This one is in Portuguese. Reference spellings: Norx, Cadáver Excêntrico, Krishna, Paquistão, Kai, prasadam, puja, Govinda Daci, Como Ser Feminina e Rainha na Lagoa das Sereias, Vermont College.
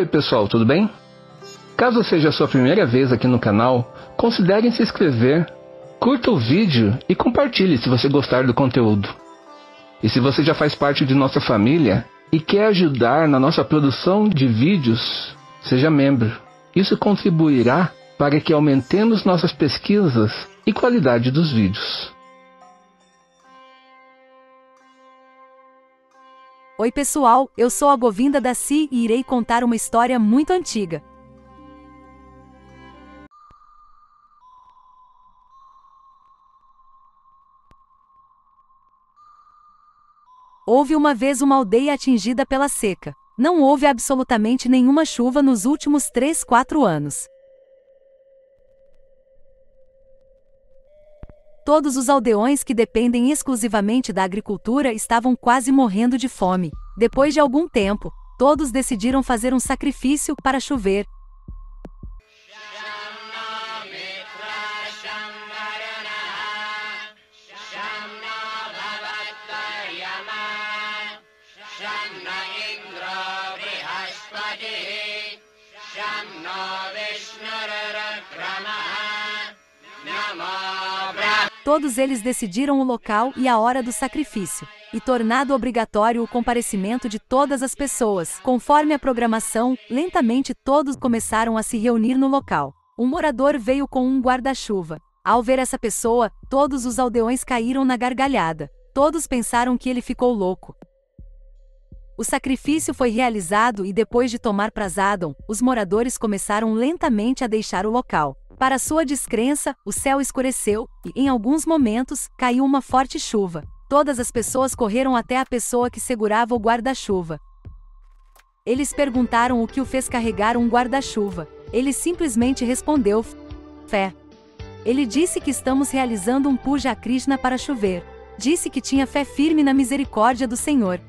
Oi pessoal, tudo bem? Caso seja a sua primeira vez aqui no canal, considerem se inscrever, curta o vídeo e compartilhe se você gostar do conteúdo. E se você já faz parte de nossa família e quer ajudar na nossa produção de vídeos, seja membro. Isso contribuirá para que aumentemos nossas pesquisas e qualidade dos vídeos. Oi pessoal, eu sou a Govinda Daci e irei contar uma história muito antiga. Houve uma vez uma aldeia atingida pela seca. Não houve absolutamente nenhuma chuva nos últimos 3 a 4 anos. Todos os aldeões que dependem exclusivamente da agricultura estavam quase morrendo de fome. Depois de algum tempo, todos decidiram fazer um sacrifício para chover. Todos eles decidiram o local e a hora do sacrifício, e tornado obrigatório o comparecimento de todas as pessoas. Conforme a programação, lentamente todos começaram a se reunir no local. Um morador veio com um guarda-chuva. Ao ver essa pessoa, todos os aldeões caíram na gargalhada. Todos pensaram que ele ficou louco. O sacrifício foi realizado e depois de tomar prasadam, os moradores começaram lentamente a deixar o local. Para sua descrença, o céu escureceu, e, em alguns momentos, caiu uma forte chuva. Todas as pessoas correram até a pessoa que segurava o guarda-chuva. Eles perguntaram o que o fez carregar um guarda-chuva. Ele simplesmente respondeu: fé. Ele disse que estamos realizando um puja a Krishna para chover. Disse que tinha fé firme na misericórdia do Senhor.